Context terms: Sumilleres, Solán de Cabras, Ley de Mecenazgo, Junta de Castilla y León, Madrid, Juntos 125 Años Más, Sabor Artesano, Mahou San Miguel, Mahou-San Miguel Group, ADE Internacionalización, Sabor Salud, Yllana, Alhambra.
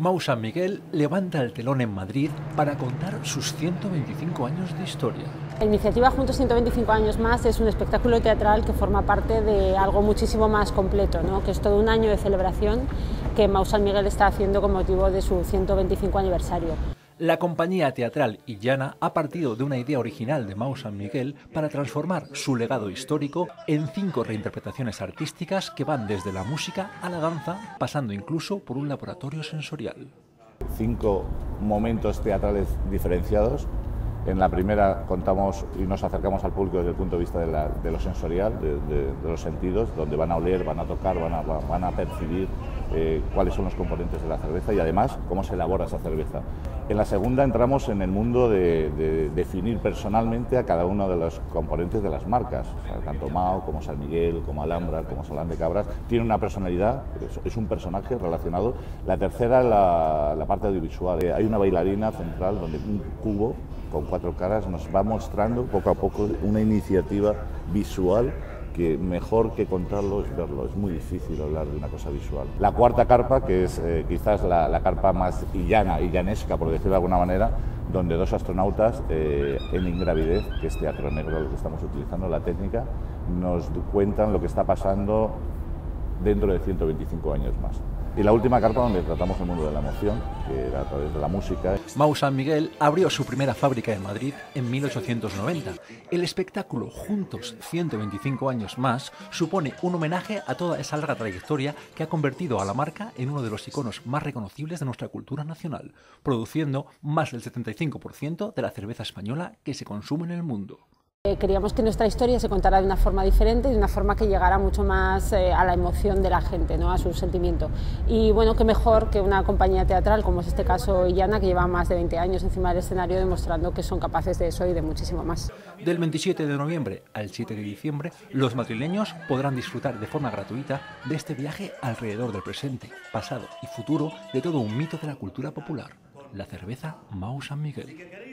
Mahou San Miguel levanta el telón en Madrid para contar sus 125 años de historia. La iniciativa Juntos 125 Años Más es un espectáculo teatral que forma parte de algo muchísimo más completo, ¿no? Que es todo un año de celebración que Mahou San Miguel está haciendo con motivo de su 125 aniversario. La compañía teatral Yllana ha partido de una idea original de Mahou San Miguel para transformar su legado histórico en 5 reinterpretaciones artísticas que van desde la música a la danza, pasando incluso por un laboratorio sensorial. 5 momentos teatrales diferenciados. En la primera contamos y nos acercamos al público desde el punto de vista de lo sensorial, de los sentidos, donde van a oler, van a tocar, van a percibir cuáles son los componentes de la cerveza y además cómo se elabora esa cerveza. En la segunda entramos en el mundo de definir personalmente a cada uno de los componentes de las marcas. O sea, tanto Mahou como San Miguel, como Alhambra, como Solán de Cabras, tiene una personalidad, es un personaje relacionado. La tercera, la parte audiovisual. Hay una bailarina central donde un cubo con 4 caras nos va mostrando poco a poco una iniciativa visual que mejor que contarlo es verlo, es muy difícil hablar de una cosa visual. La cuarta carpa, que es quizás la carpa más illanesca, por decirlo de alguna manera, donde 2 astronautas en ingravidez, que es teatro negro lo que estamos utilizando, la técnica, nos cuentan lo que está pasando dentro de 125 años más. Y la última carpa donde tratamos el mundo de la emoción, que era a través de la música. Mahou San Miguel abrió su primera fábrica en Madrid en 1890. El espectáculo Juntos 125 años más supone un homenaje a toda esa larga trayectoria que ha convertido a la marca en uno de los iconos más reconocibles de nuestra cultura nacional, produciendo más del 75% de la cerveza española que se consume en el mundo. Queríamos que nuestra historia se contara de una forma diferente y de una forma que llegara mucho más a la emoción de la gente, ¿no? A su sentimiento. Y bueno, qué mejor que una compañía teatral, como es este caso Yllana, que lleva más de 20 años encima del escenario demostrando que son capaces de eso y de muchísimo más. Del 27 de noviembre al 7 de diciembre, los madrileños podrán disfrutar de forma gratuita de este viaje alrededor del presente, pasado y futuro de todo un mito de la cultura popular, la cerveza Mahou San Miguel.